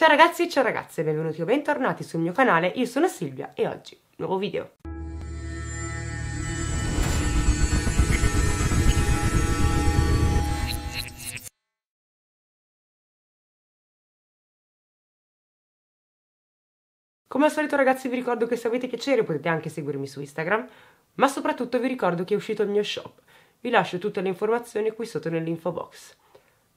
Ciao ragazzi e ciao ragazze, benvenuti o bentornati sul mio canale, io sono Silvia e oggi nuovo video. Come al solito ragazzi vi ricordo che se avete piacere potete anche seguirmi su Instagram, ma soprattutto vi ricordo che è uscito il mio shop, vi lascio tutte le informazioni qui sotto nell'info box.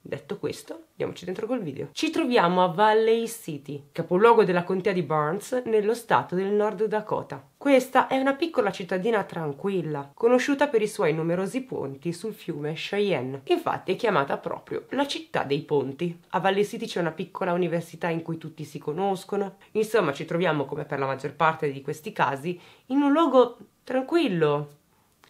Detto questo, andiamoci dentro col video. Ci troviamo a Valley City, capoluogo della contea di Barnes, nello stato del Nord Dakota. Questa è una piccola cittadina tranquilla, conosciuta per i suoi numerosi ponti sul fiume Cheyenne, che infatti è chiamata proprio la città dei ponti. A Valley City c'è una piccola università in cui tutti si conoscono. Insomma, ci troviamo, come per la maggior parte di questi casi, in un luogo tranquillo,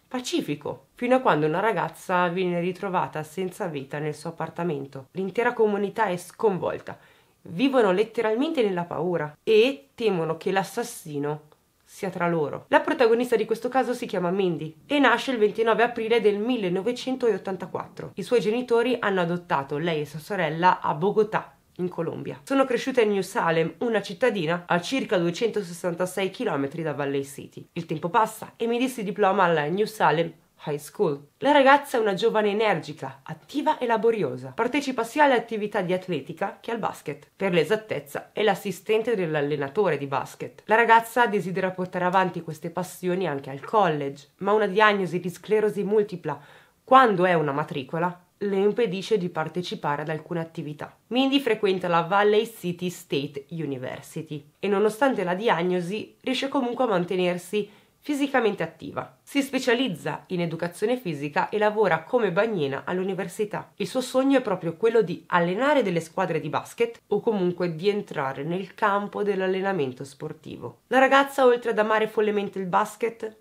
pacifico, fino a quando una ragazza viene ritrovata senza vita nel suo appartamento. L'intera comunità è sconvolta, vivono letteralmente nella paura e temono che l'assassino sia tra loro. La protagonista di questo caso si chiama Mindy e nasce il 29 aprile del 1984. I suoi genitori hanno adottato lei e sua sorella a Bogotà, in Colombia. Sono cresciuta in New Salem, una cittadina a circa 266 km da Valley City. Il tempo passa e Mindy si diploma alla New Salem High School. La ragazza è una giovane energica, attiva e laboriosa. Partecipa sia alle attività di atletica che al basket. Per l'esattezza è l'assistente dell'allenatore di basket. La ragazza desidera portare avanti queste passioni anche al college, ma una diagnosi di sclerosi multipla, quando è una matricola, le impedisce di partecipare ad alcune attività. Mindy frequenta la Valley City State University e nonostante la diagnosi riesce comunque a mantenersi fisicamente attiva. Si specializza in educazione fisica e lavora come bagnina all'università. Il suo sogno è proprio quello di allenare delle squadre di basket o comunque di entrare nel campo dell'allenamento sportivo. La ragazza, oltre ad amare follemente il basket,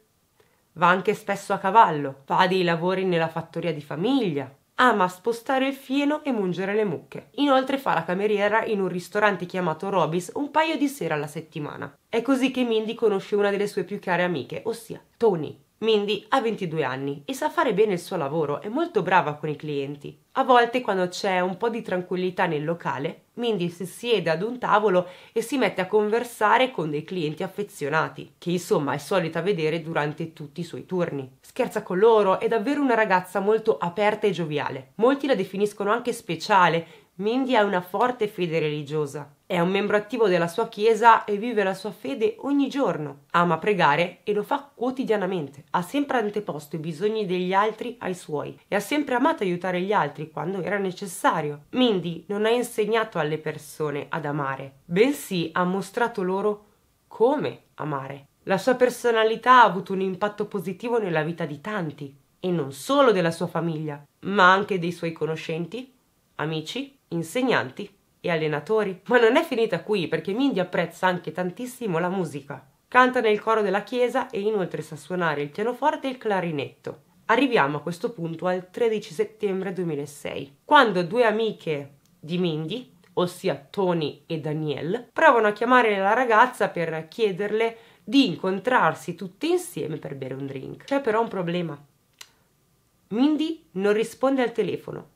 va anche spesso a cavallo, fa dei lavori nella fattoria di famiglia, ama spostare il fieno e mungere le mucche. Inoltre fa la cameriera in un ristorante chiamato Robys un paio di sere alla settimana. È così che Mindy conosce una delle sue più care amiche, ossia Tony. Mindy ha 22 anni e sa fare bene il suo lavoro, è molto brava con i clienti. A volte, quando c'è un po' di tranquillità nel locale, Mindy si siede ad un tavolo e si mette a conversare con dei clienti affezionati, che insomma è solita vedere durante tutti i suoi turni. Scherza con loro, è davvero una ragazza molto aperta e gioviale. Molti la definiscono anche speciale. Mindy ha una forte fede religiosa. È un membro attivo della sua chiesa e vive la sua fede ogni giorno. Ama pregare e lo fa quotidianamente. Ha sempre anteposto i bisogni degli altri ai suoi e ha sempre amato aiutare gli altri quando era necessario. Mindy non ha insegnato alle persone ad amare, bensì ha mostrato loro come amare. La sua personalità ha avuto un impatto positivo nella vita di tanti, e non solo della sua famiglia, ma anche dei suoi conoscenti, amici, insegnanti e allenatori. Ma non è finita qui, perché Mindy apprezza anche tantissimo la musica. Canta nel coro della chiesa e inoltre sa suonare il pianoforte e il clarinetto. Arriviamo a questo punto al 13 settembre 2006, quando due amiche di Mindy, ossia Tony e Danielle, provano a chiamare la ragazza per chiederle di incontrarsi tutte insieme per bere un drink. C'è però un problema. Mindy non risponde al telefono.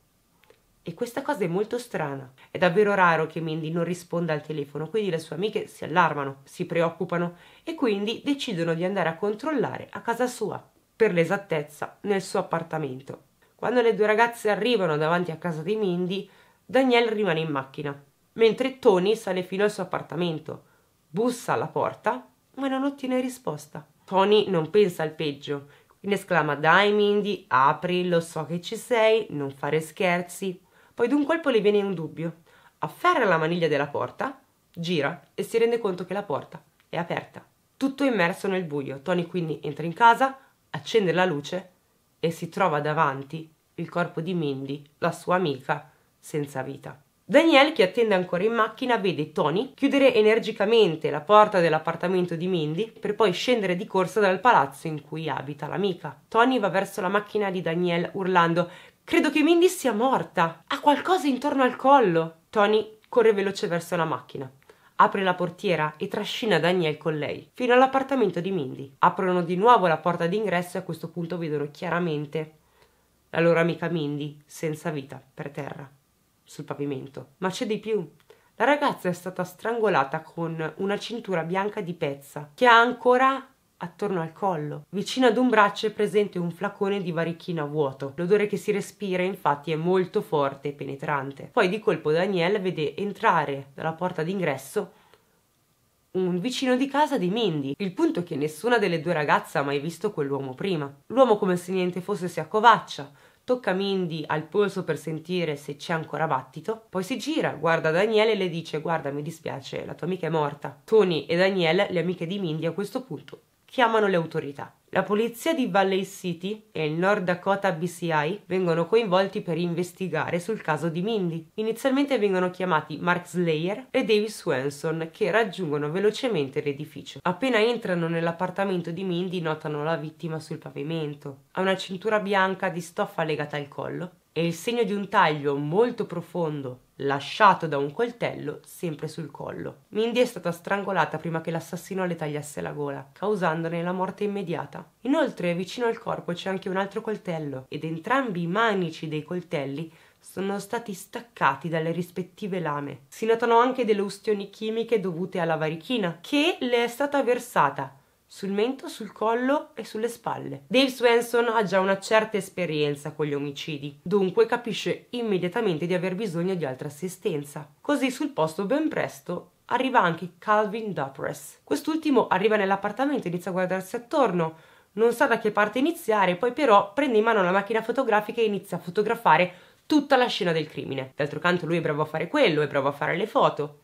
E questa cosa è molto strana. È davvero raro che Mindy non risponda al telefono, quindi le sue amiche si allarmano, si preoccupano e quindi decidono di andare a controllare a casa sua, per l'esattezza nel suo appartamento. Quando le due ragazze arrivano davanti a casa di Mindy, Danielle rimane in macchina, mentre Tony sale fino al suo appartamento, bussa alla porta, ma non ottiene risposta. Tony non pensa al peggio, quindi esclama: "Dai Mindy, apri, lo so che ci sei, non fare scherzi". Poi d'un colpo le viene un dubbio, afferra la maniglia della porta, gira e si rende conto che la porta è aperta. Tutto immerso nel buio, Tony quindi entra in casa, accende la luce e si trova davanti il corpo di Mindy, la sua amica, senza vita. Danielle, che attende ancora in macchina, vede Tony chiudere energicamente la porta dell'appartamento di Mindy per poi scendere di corsa dal palazzo in cui abita l'amica. Tony va verso la macchina di Danielle urlando: "Credo che Mindy sia morta, ha qualcosa intorno al collo". Tony corre veloce verso la macchina, apre la portiera e trascina Danielle con lei fino all'appartamento di Mindy. Aprono di nuovo la porta d'ingresso e a questo punto vedono chiaramente la loro amica Mindy senza vita per terra sul pavimento. Ma c'è di più. La ragazza è stata strangolata con una cintura bianca di pezza che ha ancora attorno al collo. Vicino ad un braccio è presente un flacone di varicchino a vuoto. L'odore che si respira infatti è molto forte e penetrante. Poi di colpo Danielle vede entrare dalla porta d'ingresso un vicino di casa di Mindy. Il punto è che nessuna delle due ragazze ha mai visto quell'uomo prima. L'uomo, come se niente fosse, si accovaccia, tocca Mindy al polso per sentire se c'è ancora battito, poi si gira, guarda Danielle e le dice: guarda, mi dispiace, la tua amica è morta. Tony e Danielle, le amiche di Mindy, a questo punto chiamano le autorità. La polizia di Valley City e il Nord Dakota BCI vengono coinvolti per investigare sul caso di Mindy. Inizialmente vengono chiamati Mark Slayer e Davis Swanson, che raggiungono velocemente l'edificio. Appena entrano nell'appartamento di Mindy notano la vittima sul pavimento. Ha una cintura bianca di stoffa legata al collo e il segno di un taglio molto profondo lasciato da un coltello sempre sul collo. Mindy è stata strangolata prima che l'assassino le tagliasse la gola, causandone la morte immediata. Inoltre vicino al corpo c'è anche un altro coltello ed entrambi i manici dei coltelli sono stati staccati dalle rispettive lame. Si notano anche delle ustioni chimiche dovute alla varichina che le è stata versata sul mento, sul collo e sulle spalle. Dave Swanson ha già una certa esperienza con gli omicidi, dunque capisce immediatamente di aver bisogno di altra assistenza. Così sul posto ben presto arriva anche Calvin Dupress. Quest'ultimo arriva nell'appartamento e inizia a guardarsi attorno, non sa da che parte iniziare, poi però prende in mano la macchina fotografica e inizia a fotografare tutta la scena del crimine. D'altro canto lui è bravo a fare quello, è bravo a fare le foto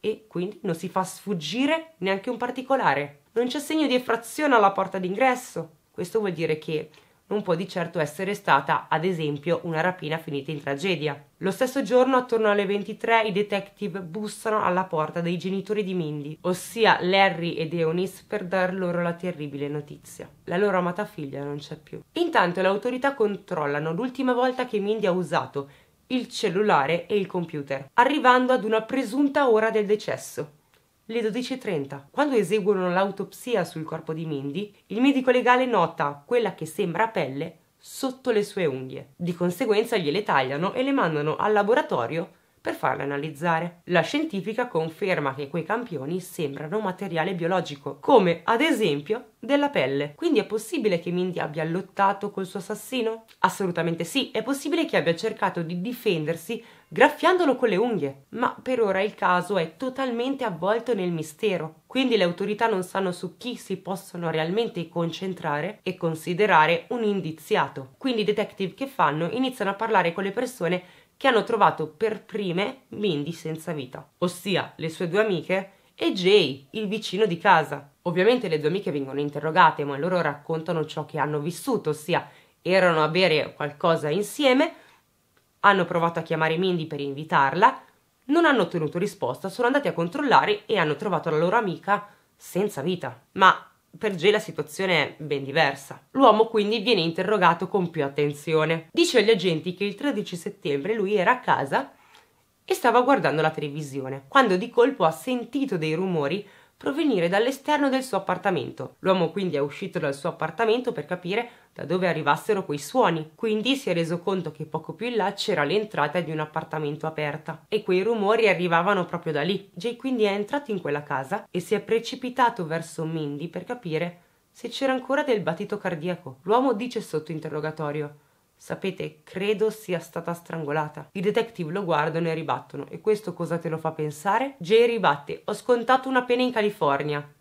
e quindi non si fa sfuggire neanche un particolare. Non c'è segno di effrazione alla porta d'ingresso. Questo vuol dire che non può di certo essere stata, ad esempio, una rapina finita in tragedia. Lo stesso giorno, attorno alle 23, i detective bussano alla porta dei genitori di Mindy, ossia Larry ed Eonis, per dar loro la terribile notizia. La loro amata figlia non c'è più. Intanto le autorità controllano l'ultima volta che Mindy ha usato il cellulare e il computer, arrivando ad una presunta ora del decesso. Le 12:30. Quando eseguono l'autopsia sul corpo di Mindy, il medico legale nota quella che sembra pelle sotto le sue unghie. Di conseguenza gliele tagliano e le mandano al laboratorio per farle analizzare. La scientifica conferma che quei campioni sembrano materiale biologico, come ad esempio della pelle. Quindi è possibile che Mindy abbia lottato col suo assassino? Assolutamente sì, è possibile che abbia cercato di difendersi graffiandolo con le unghie, ma per ora il caso è totalmente avvolto nel mistero, quindi le autorità non sanno su chi si possono realmente concentrare e considerare un indiziato. Quindi i detective che fanno? Iniziano a parlare con le persone che hanno trovato per prime Mindy senza vita, ossia le sue due amiche e Jay, il vicino di casa. Ovviamente le due amiche vengono interrogate, ma loro raccontano ciò che hanno vissuto, ossia erano a bere qualcosa insieme, hanno provato a chiamare Mindy per invitarla, non hanno ottenuto risposta, sono andati a controllare e hanno trovato la loro amica senza vita. Ma per Jay la situazione è ben diversa. L'uomo quindi viene interrogato con più attenzione. Dice agli agenti che il 13 settembre lui era a casa e stava guardando la televisione, quando di colpo ha sentito dei rumori provenire dall'esterno del suo appartamento. L'uomo quindi è uscito dal suo appartamento per capire da dove arrivassero quei suoni, quindi si è reso conto che poco più in là c'era l'entrata di un appartamento aperta e quei rumori arrivavano proprio da lì. Jay quindi è entrato in quella casa e si è precipitato verso Mindy per capire se c'era ancora del battito cardiaco. L'uomo dice sotto interrogatorio: sapete, credo sia stata strangolata. I detective lo guardano e ribattono: e questo cosa te lo fa pensare? Jay ribatte: ho scontato una pena in California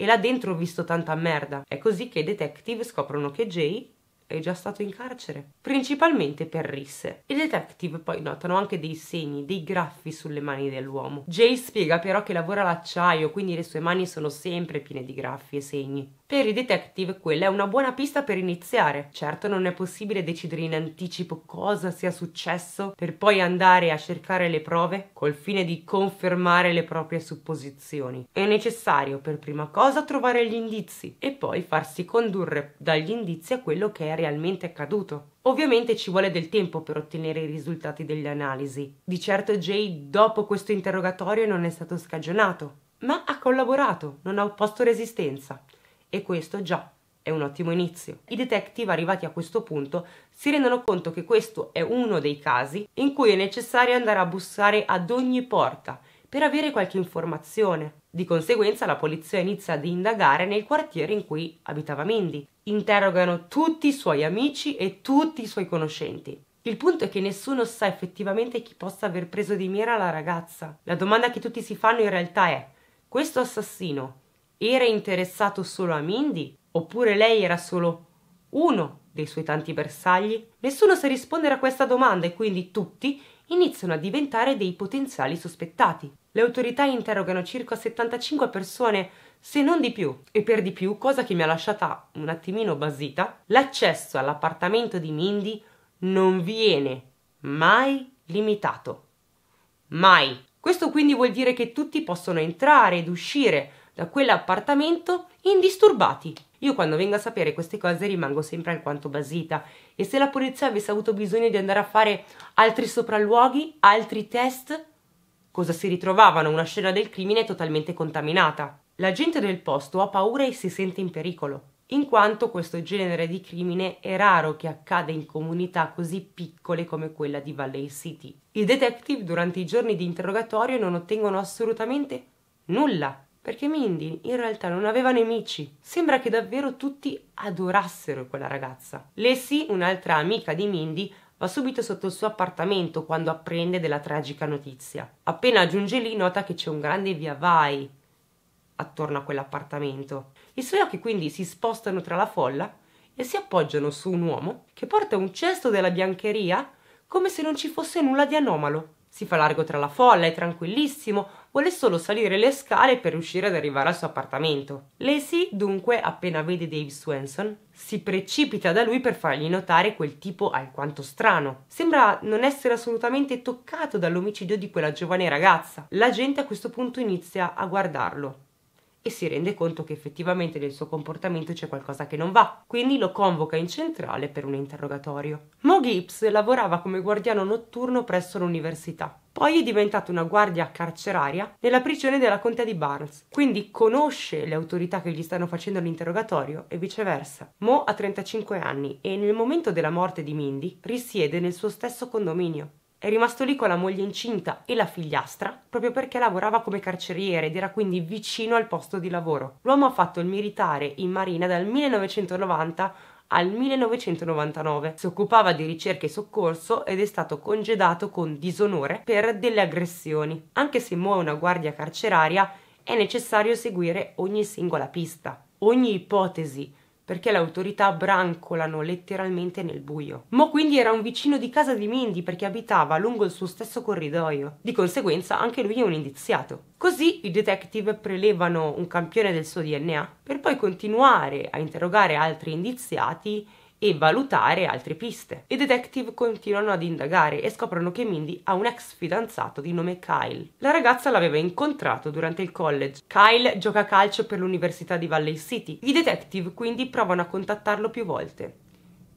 e là dentro ho visto tanta merda. È così che i detective scoprono che Jay è già stato in carcere, principalmente per risse. I detective poi notano anche dei segni, dei graffi sulle mani dell'uomo. Jay spiega però che lavora l'acciaio, quindi le sue mani sono sempre piene di graffi e segni. Per i detective quella è una buona pista per iniziare. Certo non è possibile decidere in anticipo cosa sia successo per poi andare a cercare le prove col fine di confermare le proprie supposizioni. È necessario per prima cosa trovare gli indizi e poi farsi condurre dagli indizi a quello che è realmente accaduto. Ovviamente ci vuole del tempo per ottenere i risultati delle analisi. Di certo Jay dopo questo interrogatorio non è stato scagionato, ma ha collaborato, non ha opposto resistenza. E questo già è un ottimo inizio. I detective arrivati a questo punto si rendono conto che questo è uno dei casi in cui è necessario andare a bussare ad ogni porta per avere qualche informazione. Di conseguenza la polizia inizia ad indagare nel quartiere in cui abitava Mindy. Interrogano tutti i suoi amici e tutti i suoi conoscenti. Il punto è che nessuno sa effettivamente chi possa aver preso di mira la ragazza. La domanda che tutti si fanno in realtà è: questo assassino era interessato solo a Mindy? Oppure lei era solo uno dei suoi tanti bersagli? Nessuno sa rispondere a questa domanda e quindi tutti iniziano a diventare dei potenziali sospettati. Le autorità interrogano circa 75 persone, se non di più, e per di più, cosa che mi ha lasciata un attimino basita, l'accesso all'appartamento di Mindy non viene mai limitato. Mai! Questo quindi vuol dire che tutti possono entrare ed uscire da quell'appartamento indisturbati. Io quando vengo a sapere queste cose rimango sempre alquanto basita, e se la polizia avesse avuto bisogno di andare a fare altri sopralluoghi, altri test, cosa si ritrovavano? Una scena del crimine totalmente contaminata. La gente del posto ha paura e si sente in pericolo, in quanto questo genere di crimine è raro che accada in comunità così piccole come quella di Valley City. I detective durante i giorni di interrogatorio non ottengono assolutamente nulla, perché Mindy in realtà non aveva nemici. Sembra che davvero tutti adorassero quella ragazza. Lacey, un'altra amica di Mindy, va subito sotto il suo appartamento quando apprende della tragica notizia. Appena giunge lì nota che c'è un grande via vai attorno a quell'appartamento. I suoi occhi quindi si spostano tra la folla e si appoggiano su un uomo che porta un cesto della biancheria come se non ci fosse nulla di anomalo. Si fa largo tra la folla, è tranquillissimo, vuole solo salire le scale per riuscire ad arrivare al suo appartamento. Lacey, dunque, appena vede Davis Swanson, si precipita da lui per fargli notare quel tipo alquanto strano. Sembra non essere assolutamente toccato dall'omicidio di quella giovane ragazza. La gente a questo punto inizia a guardarlo e si rende conto che effettivamente nel suo comportamento c'è qualcosa che non va, quindi lo convoca in centrale per un interrogatorio. Mo Gibbs lavorava come guardiano notturno presso l'università, poi è diventata una guardia carceraria nella prigione della contea di Barnes, quindi conosce le autorità che gli stanno facendo l'interrogatorio e viceversa. Mo ha 35 anni e nel momento della morte di Mindy risiede nel suo stesso condominio. È rimasto lì con la moglie incinta e la figliastra proprio perché lavorava come carceriere ed era quindi vicino al posto di lavoro. L'uomo ha fatto il militare in marina dal 1990 al 1999. Si occupava di ricerca e soccorso ed è stato congedato con disonore per delle aggressioni. Anche se Mo è una guardia carceraria, è necessario seguire ogni singola pista, ogni ipotesi, perché le autorità brancolano letteralmente nel buio. Mo quindi era un vicino di casa di Mindy perché abitava lungo il suo stesso corridoio. Di conseguenza anche lui è un indiziato. Così i detective prelevano un campione del suo DNA per poi continuare a interrogare altri indiziati e valutare altre piste. I detective continuano ad indagare e scoprono che Mindy ha un ex fidanzato di nome Kyle. La ragazza l'aveva incontrato durante il college. Kyle gioca a calcio per l'università di Valley City. I detective quindi provano a contattarlo più volte,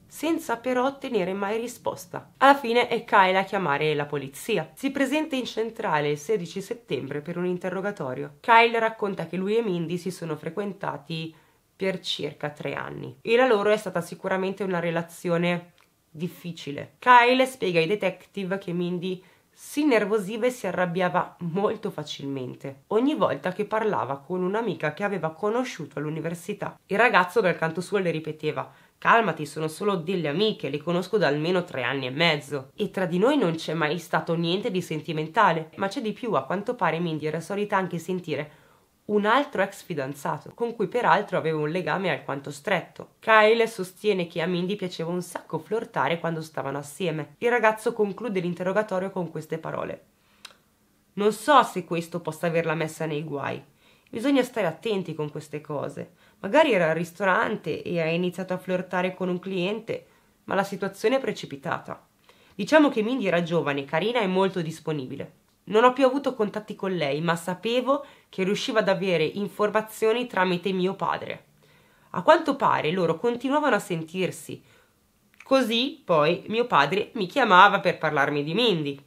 senza però ottenere mai risposta. Alla fine è Kyle a chiamare la polizia. Si presenta in centrale il 16 settembre per un interrogatorio. Kyle racconta che lui e Mindy si sono frequentati per circa 3 anni e la loro è stata sicuramente una relazione difficile. Kyle spiega ai detective che Mindy si innervosiva e si arrabbiava molto facilmente ogni volta che parlava con un'amica che aveva conosciuto all'università. Il ragazzo dal canto suo le ripeteva: calmati, sono solo delle amiche, le conosco da almeno 3 anni e mezzo e tra di noi non c'è mai stato niente di sentimentale. Ma c'è di più, a quanto pare Mindy era solita anche sentire un altro ex fidanzato, con cui peraltro aveva un legame alquanto stretto. Kyle sostiene che a Mindy piaceva un sacco flirtare quando stavano assieme. Il ragazzo conclude l'interrogatorio con queste parole: non so se questo possa averla messa nei guai. Bisogna stare attenti con queste cose. Magari era al ristorante e ha iniziato a flirtare con un cliente, ma la situazione è precipitata. Diciamo che Mindy era giovane, carina e molto disponibile. Non ho più avuto contatti con lei, ma sapevo che riusciva ad avere informazioni tramite mio padre. A quanto pare loro continuavano a sentirsi. Così poi mio padre mi chiamava per parlarmi di Mindy.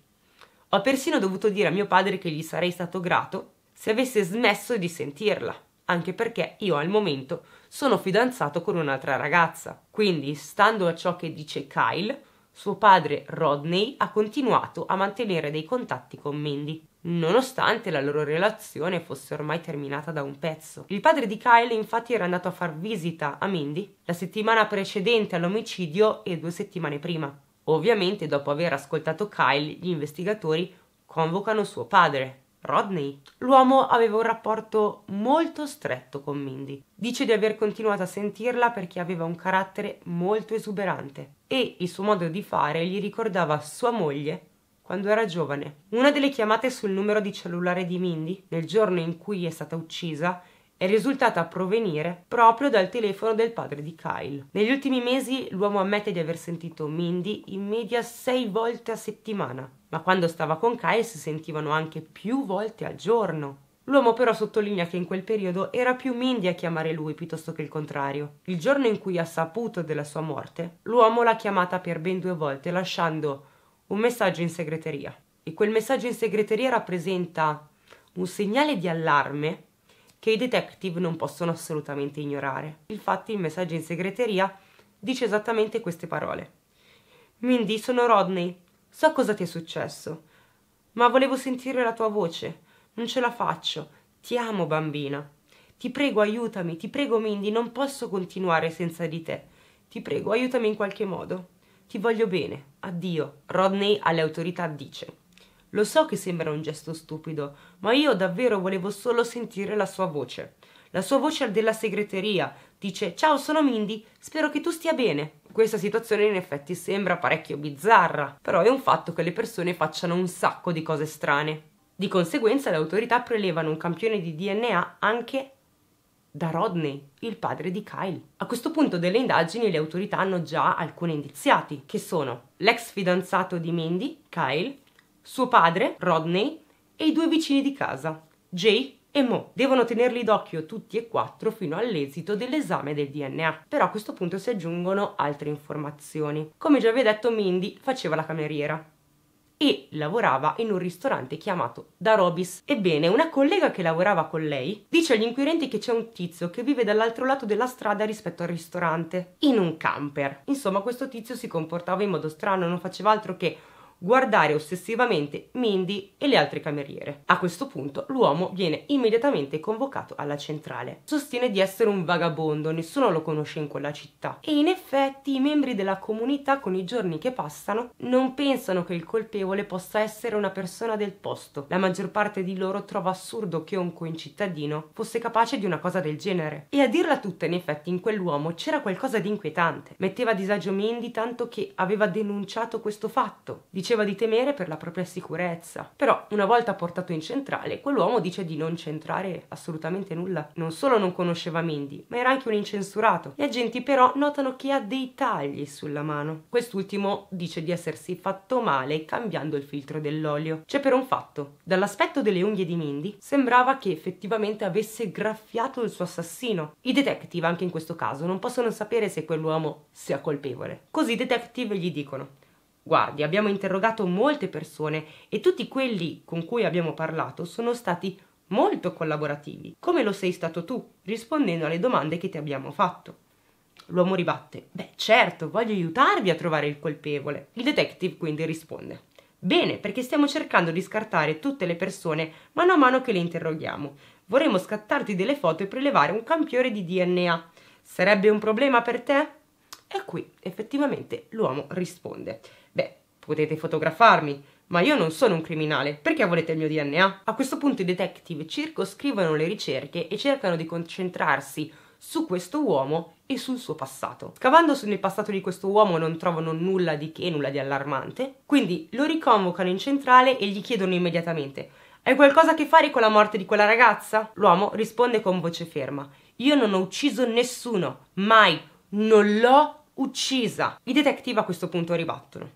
Ho persino dovuto dire a mio padre che gli sarei stato grato se avesse smesso di sentirla, anche perché io al momento sono fidanzato con un'altra ragazza. Quindi, stando a ciò che dice Kyle, Suo padre, Rodney, ha continuato a mantenere dei contatti con Mindy, nonostante la loro relazione fosse ormai terminata da un pezzo. Il padre di Kyle infatti era andato a far visita a Mindy la settimana precedente all'omicidio e 2 settimane prima. Ovviamente, dopo aver ascoltato Kyle, gli investigatori convocano suo padre, Rodney. L'uomo aveva un rapporto molto stretto con Mindy. Dice di aver continuato a sentirla perché aveva un carattere molto esuberante e il suo modo di fare gli ricordava sua moglie quando era giovane. Una delle chiamate sul numero di cellulare di Mindy, nel giorno in cui è stata uccisa, è risultata provenire proprio dal telefono del padre di Kyle. Negli ultimi mesi l'uomo ammette di aver sentito Mindy in media 6 volte a settimana, ma quando stava con Kyle si sentivano anche più volte al giorno. L'uomo però sottolinea che in quel periodo era più Mindy a chiamare lui piuttosto che il contrario. Il giorno in cui ha saputo della sua morte, l'uomo l'ha chiamata per ben 2 volte, lasciando un messaggio in segreteria. E quel messaggio in segreteria rappresenta un segnale di allarme che i detective non possono assolutamente ignorare. Infatti il messaggio in segreteria dice esattamente queste parole: Mindy, sono Rodney, so cosa ti è successo, ma volevo sentire la tua voce, non ce la faccio, ti amo bambina, ti prego aiutami, ti prego Mindy, non posso continuare senza di te, ti prego aiutami in qualche modo, ti voglio bene, addio. Rodney alle autorità dice: lo so che sembra un gesto stupido, ma io davvero volevo solo sentire la sua voce della segreteria. Dice: ciao, sono Mindy, spero che tu stia bene. Questa situazione in effetti sembra parecchio bizzarra, però è un fatto che le persone facciano un sacco di cose strane. Di conseguenza le autorità prelevano un campione di DNA anche da Rodney, il padre di Kyle. A questo punto delle indagini le autorità hanno già alcuni indiziati, che sono l'ex fidanzato di Mindy, Kyle, suo padre, Rodney, e i 2 vicini di casa, Jay e Mo. Devono tenerli d'occhio tutti e 4 fino all'esito dell'esame del DNA. Però a questo punto si aggiungono altre informazioni. Come già vi ho detto, Mindy faceva la cameriera e lavorava in un ristorante chiamato da Robys. Ebbene, una collega che lavorava con lei dice agli inquirenti che c'è un tizio che vive dall'altro lato della strada rispetto al ristorante, in un camper. Insomma, questo tizio si comportava in modo strano, non faceva altro che guardare ossessivamente Mindy e le altre cameriere. A questo punto l'uomo viene immediatamente convocato alla centrale. Sostiene di essere un vagabondo, nessuno lo conosce in quella città. E in effetti i membri della comunità, con i giorni che passano, non pensano che il colpevole possa essere una persona del posto. La maggior parte di loro trova assurdo che un concittadino fosse capace di una cosa del genere. E a dirla tutta, in effetti, in quell'uomo c'era qualcosa di inquietante. Metteva a disagio Mindy, tanto che aveva denunciato questo fatto. Diceva di temere per la propria sicurezza. Però, una volta portato in centrale, quell'uomo dice di non c'entrare assolutamente nulla. Non solo non conosceva Mindy, ma era anche un incensurato. Gli agenti però notano che ha dei tagli sulla mano. Quest'ultimo dice di essersi fatto male cambiando il filtro dell'olio. C'è però un fatto: dall'aspetto delle unghie di Mindy sembrava che effettivamente avesse graffiato il suo assassino. I detective, anche in questo caso, non possono sapere se quell'uomo sia colpevole. Così i detective gli dicono: guardi, abbiamo interrogato molte persone e tutti quelli con cui abbiamo parlato sono stati molto collaborativi, come lo sei stato tu, rispondendo alle domande che ti abbiamo fatto. L'uomo ribatte: beh, certo, voglio aiutarvi a trovare il colpevole. Il detective quindi risponde: bene, perché stiamo cercando di scartare tutte le persone mano a mano che le interroghiamo. Vorremmo scattarti delle foto e prelevare un campione di DNA. Sarebbe un problema per te? E qui effettivamente l'uomo risponde: beh, potete fotografarmi, ma io non sono un criminale, perché volete il mio DNA? A questo punto i detective circoscrivono le ricerche e cercano di concentrarsi su questo uomo e sul suo passato. Scavando nel passato di questo uomo non trovano nulla di che, nulla di allarmante, quindi lo riconvocano in centrale e gli chiedono immediatamente: hai qualcosa a che fare con la morte di quella ragazza? L'uomo risponde con voce ferma: io non ho ucciso nessuno, mai, non l'ho uccisa. I detective a questo punto ribattono: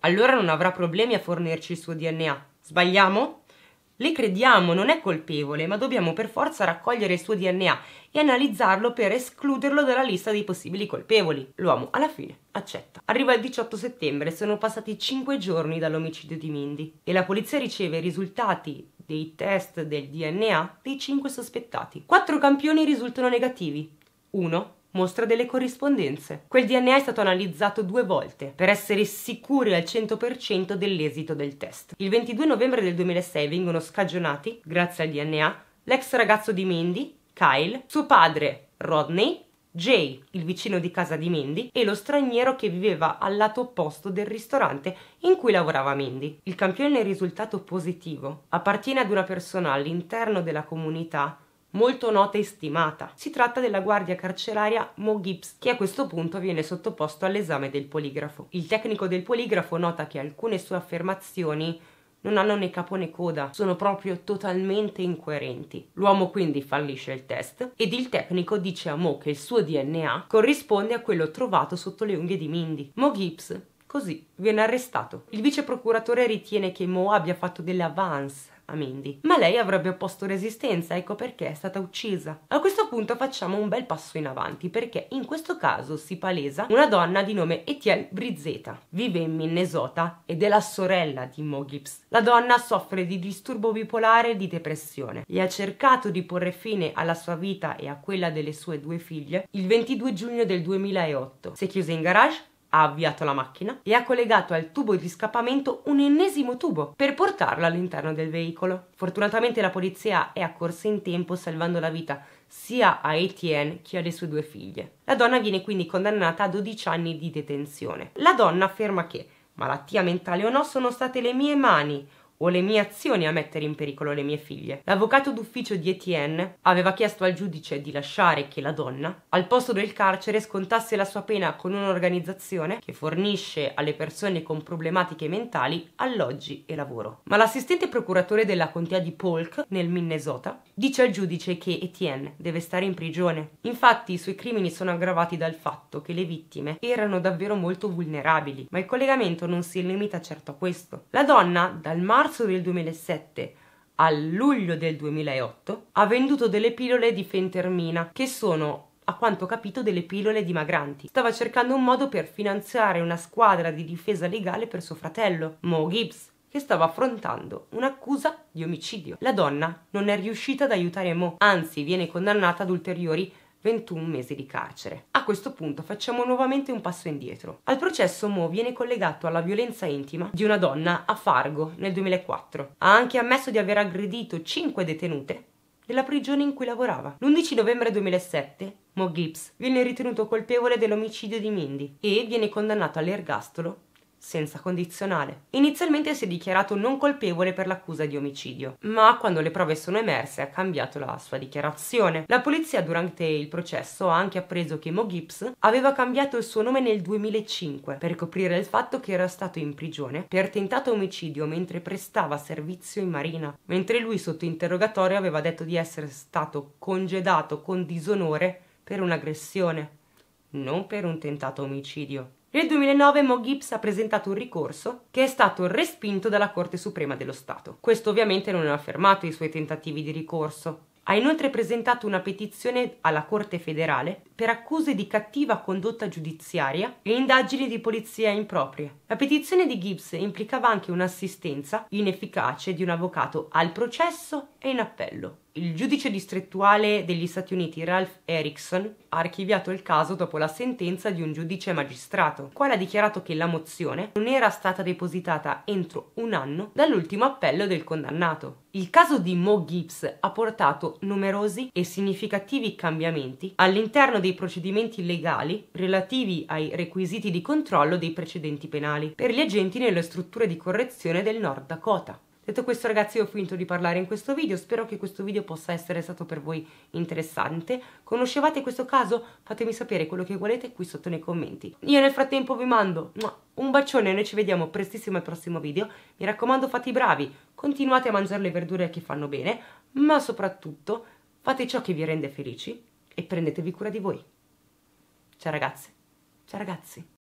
allora non avrà problemi a fornirci il suo DNA. Sbagliamo? Le crediamo, non è colpevole, ma dobbiamo per forza raccogliere il suo DNA e analizzarlo per escluderlo dalla lista dei possibili colpevoli. L'uomo alla fine accetta. Arriva il 18 settembre, sono passati 5 giorni dall'omicidio di Mindy e la polizia riceve i risultati dei test del DNA dei 5 sospettati. 4 campioni risultano negativi, 1 mostra delle corrispondenze. Quel DNA è stato analizzato 2 volte per essere sicuri al 100% dell'esito del test. Il 22 novembre del 2006 vengono scagionati, grazie al DNA, l'ex ragazzo di Mindy, Kyle, suo padre, Rodney, Jay, il vicino di casa di Mindy, e lo straniero che viveva al lato opposto del ristorante in cui lavorava Mindy. Il campione risultato positivo appartiene ad una persona all'interno della comunità molto nota e stimata. Si tratta della guardia carceraria Mo Gibbs, che a questo punto viene sottoposto all'esame del poligrafo. Il tecnico del poligrafo nota che alcune sue affermazioni non hanno né capo né coda, sono proprio totalmente incoerenti. L'uomo quindi fallisce il test ed il tecnico dice a Mo che il suo DNA corrisponde a quello trovato sotto le unghie di Mindy. Mo Gibbs, così, viene arrestato. Il vice procuratore ritiene che Mo abbia fatto delle avance a Mindy, ma lei avrebbe opposto resistenza, ecco perché è stata uccisa. A questo punto facciamo un bel passo in avanti, perché in questo caso si palesa una donna di nome Etienne Brizzetta. Vive in Minnesota ed è la sorella di Mo Gibbs. La donna soffre di disturbo bipolare e di depressione e ha cercato di porre fine alla sua vita e a quella delle sue 2 figlie il 22 giugno del 2008. Si è chiusa in garage, ha avviato la macchina e ha collegato al tubo di scappamento un ennesimo tubo per portarlo all'interno del veicolo. Fortunatamente la polizia è accorsa in tempo, salvando la vita sia a Etienne che alle sue 2 figlie. La donna viene quindi condannata a 12 anni di detenzione. La donna afferma che, malattia mentale o no, sono state le mie mani o le mie azioni a mettere in pericolo le mie figlie. L'avvocato d'ufficio di Etienne aveva chiesto al giudice di lasciare che la donna, al posto del carcere, scontasse la sua pena con un'organizzazione che fornisce alle persone con problematiche mentali alloggi e lavoro. Ma l'assistente procuratore della contea di Polk, nel Minnesota, dice al giudice che Etienne deve stare in prigione. Infatti i suoi crimini sono aggravati dal fatto che le vittime erano davvero molto vulnerabili, ma il collegamento non si limita certo a questo. La donna, dal marzo del 2007 al luglio del 2008, ha venduto delle pillole di fentermina, che sono, a quanto ho capito, delle pillole dimagranti. Stava cercando un modo per finanziare una squadra di difesa legale per suo fratello, Mo Gibbs, che stava affrontando un'accusa di omicidio. La donna non è riuscita ad aiutare Mo, anzi viene condannata ad ulteriori 21 mesi di carcere. A questo punto facciamo nuovamente un passo indietro. Al processo Mo viene collegato alla violenza intima di una donna a Fargo nel 2004. Ha anche ammesso di aver aggredito 5 detenute della prigione in cui lavorava. L'11 novembre 2007 Mo Gibbs viene ritenuto colpevole dell'omicidio di Mindy e viene condannato all'ergastolo senza condizionale. Inizialmente si è dichiarato non colpevole per l'accusa di omicidio, ma quando le prove sono emerse ha cambiato la sua dichiarazione. La polizia durante il processo ha anche appreso che Mo Gibbs aveva cambiato il suo nome nel 2005 per coprire il fatto che era stato in prigione per tentato omicidio mentre prestava servizio in marina, mentre lui sotto interrogatorio aveva detto di essere stato congedato con disonore per un'aggressione, non per un tentato omicidio. Nel 2009 Mo Gibbs ha presentato un ricorso che è stato respinto dalla Corte Suprema dello Stato. Questo ovviamente non ha fermato i suoi tentativi di ricorso. Ha inoltre presentato una petizione alla Corte federale per accuse di cattiva condotta giudiziaria e indagini di polizia improprie. La petizione di Gibbs implicava anche un'assistenza inefficace di un avvocato al processo e in appello. Il giudice distrettuale degli Stati Uniti, Ralph Erickson, ha archiviato il caso dopo la sentenza di un giudice magistrato, il quale ha dichiarato che la mozione non era stata depositata entro un anno dall'ultimo appello del condannato. Il caso di Mo Gibbs ha portato numerosi e significativi cambiamenti all'interno dei procedimenti legali relativi ai requisiti di controllo dei precedenti penali per gli agenti nelle strutture di correzione del Nord Dakota. Detto questo, ragazzi, io ho finito di parlare in questo video, spero che questo video possa essere stato per voi interessante. Conoscevate questo caso? Fatemi sapere quello che volete qui sotto nei commenti. Io nel frattempo vi mando un bacione, noi ci vediamo prestissimo al prossimo video. Mi raccomando, fate i bravi, continuate a mangiare le verdure che fanno bene, ma soprattutto fate ciò che vi rende felici e prendetevi cura di voi. Ciao ragazze, ciao ragazzi.